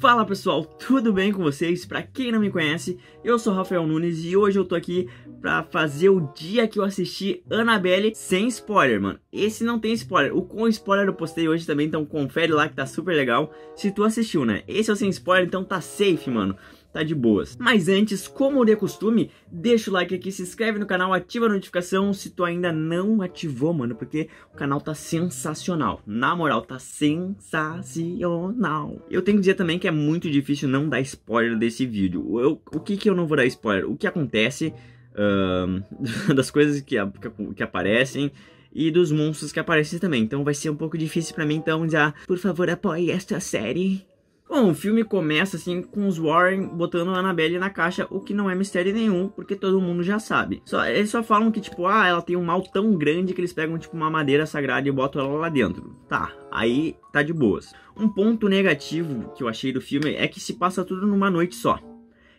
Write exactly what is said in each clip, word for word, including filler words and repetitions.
Fala pessoal, tudo bem com vocês? Pra quem não me conhece, eu sou Rafael Nunes e hoje eu tô aqui pra fazer o dia que eu assisti Annabelle sem spoiler, mano. Esse não tem spoiler, o com spoiler eu postei hoje também, então confere lá que tá super legal. Se tu assistiu, né? Esse é o sem spoiler, então tá safe, mano. Tá de boas. Mas antes, como de costume, deixa o like aqui, se inscreve no canal, ativa a notificação se tu ainda não ativou, mano, porque o canal tá sensacional. Na moral, tá sensacional. Eu tenho que dizer também que é muito difícil não dar spoiler desse vídeo. Eu, o que que eu não vou dar spoiler? O que acontece, uh, das coisas que, que aparecem e dos monstros que aparecem também. Então vai ser um pouco difícil pra mim, então já, por favor, apoie esta série. Bom, o filme começa assim com os Warren botando a Annabelle na caixa, o que não é mistério nenhum, porque todo mundo já sabe. Só, eles só falam que tipo, ah, ela tem um mal tão grande que eles pegam tipo uma madeira sagrada e botam ela lá dentro. Tá, aí tá de boas. Um ponto negativo que eu achei do filme é que se passa tudo numa noite só.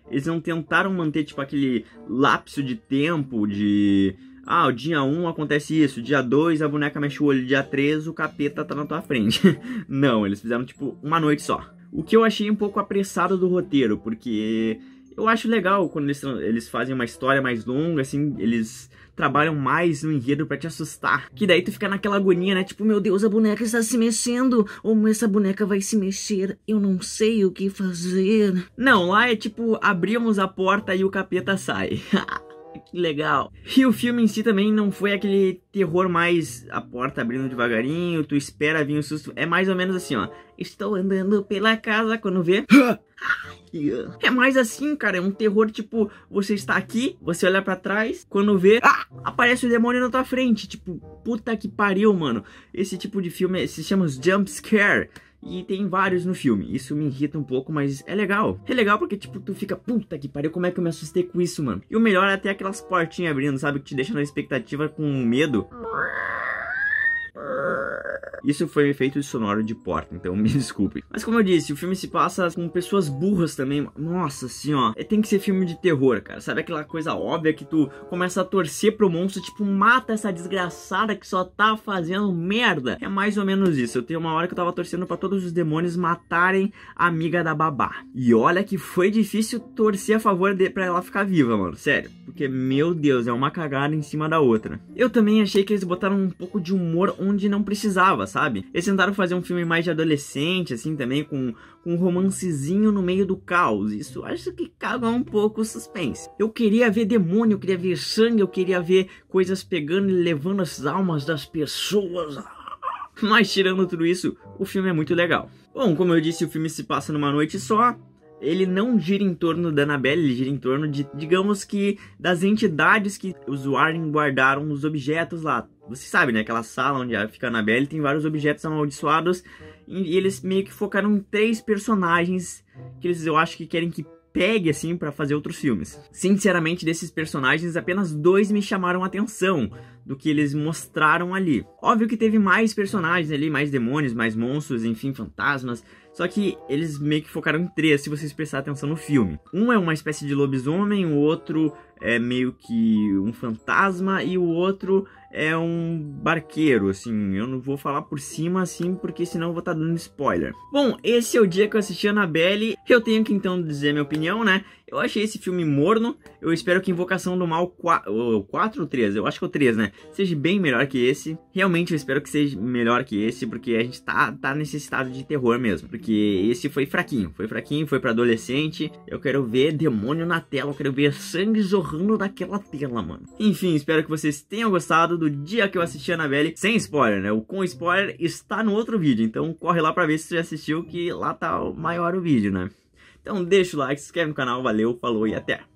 Eles não tentaram manter tipo aquele lapso de tempo de... ah, o dia um acontece isso, dia dois a boneca mexe o olho, dia três o capeta tá na tua frente. Não, eles fizeram tipo uma noite só. O que eu achei um pouco apressado do roteiro, porque eu acho legal quando eles, eles fazem uma história mais longa, assim, eles trabalham mais no enredo pra te assustar. Que daí tu fica naquela agonia, né? Tipo, meu Deus, a boneca está se mexendo, ou essa boneca vai se mexer, eu não sei o que fazer. Não, lá é tipo, abrimos a porta e o capeta sai. Que legal. E o filme em si também não foi aquele terror mais a porta abrindo devagarinho, tu espera vir um susto. É mais ou menos assim, ó. Estou andando pela casa quando vê... é mais assim, cara. É um terror tipo, você está aqui, você olha pra trás, quando vê... ah, aparece o demônio na tua frente. Tipo, puta que pariu, mano. Esse tipo de filme se chama jump scare. E tem vários no filme, isso me irrita um pouco, mas é legal. É legal porque, tipo, tu fica, puta que pariu, como é que eu me assustei com isso, mano? E o melhor é até aquelas portinhas abrindo, sabe? Que te deixa na expectativa com medo. Isso foi um efeito sonoro de porta, então me desculpe. Mas como eu disse, o filme se passa com pessoas burras também. Nossa, assim, ó. Tem que ser filme de terror, cara. Sabe aquela coisa óbvia que tu começa a torcer pro monstro, tipo, mata essa desgraçada que só tá fazendo merda. É mais ou menos isso. Eu tenho uma hora que eu tava torcendo pra todos os demônios matarem a amiga da babá. E olha que foi difícil torcer a favor de, pra ela ficar viva, mano. Sério. Porque, meu Deus, é uma cagada em cima da outra. Eu também achei que eles botaram um pouco de humor onde não precisava, sabe? Eles tentaram fazer um filme mais de adolescente, assim, também, com, com um romancezinho no meio do caos. Isso acho que caga um pouco o suspense. Eu queria ver demônio, eu queria ver sangue, eu queria ver coisas pegando e levando as almas das pessoas. Mas tirando tudo isso, o filme é muito legal. Bom, como eu disse, o filme se passa numa noite só. Ele não gira em torno da Annabelle, ele gira em torno de, digamos que, das entidades que os Warren guardaram os objetos lá. Você sabe, né? Aquela sala onde fica a Annabelle tem vários objetos amaldiçoados e eles meio que focaram em três personagens que eles, eu acho que querem que pegue, assim, pra fazer outros filmes. Sinceramente, desses personagens, apenas dois me chamaram a atenção do que eles mostraram ali. Óbvio que teve mais personagens ali, mais demônios, mais monstros, enfim, fantasmas. Só que eles meio que focaram em três, se vocês prestarem atenção no filme. Um é uma espécie de lobisomem, o outro é meio que um fantasma e o outro é um barqueiro, assim. Eu não vou falar por cima, assim, porque senão eu vou estar dando spoiler. Bom, esse é o dia que eu assisti a Annabelle. Eu tenho que, então, dizer minha opinião, né? Eu achei esse filme morno. Eu espero que Invocação do Mal quatro ou três, eu acho que é o três, né? Seja bem melhor que esse. Realmente eu espero que seja melhor que esse, porque a gente tá, tá necessitado de terror mesmo. Porque esse foi fraquinho, foi fraquinho, foi pra adolescente. Eu quero ver demônio na tela, eu quero ver sangue jorrando daquela tela, mano. Enfim, espero que vocês tenham gostado do dia que eu assisti a Annabelle. Sem spoiler, né? O com spoiler está no outro vídeo, então corre lá pra ver se você já assistiu, que lá tá maior o vídeo, né? Então deixa o like, se inscreve no canal, valeu, falou e até!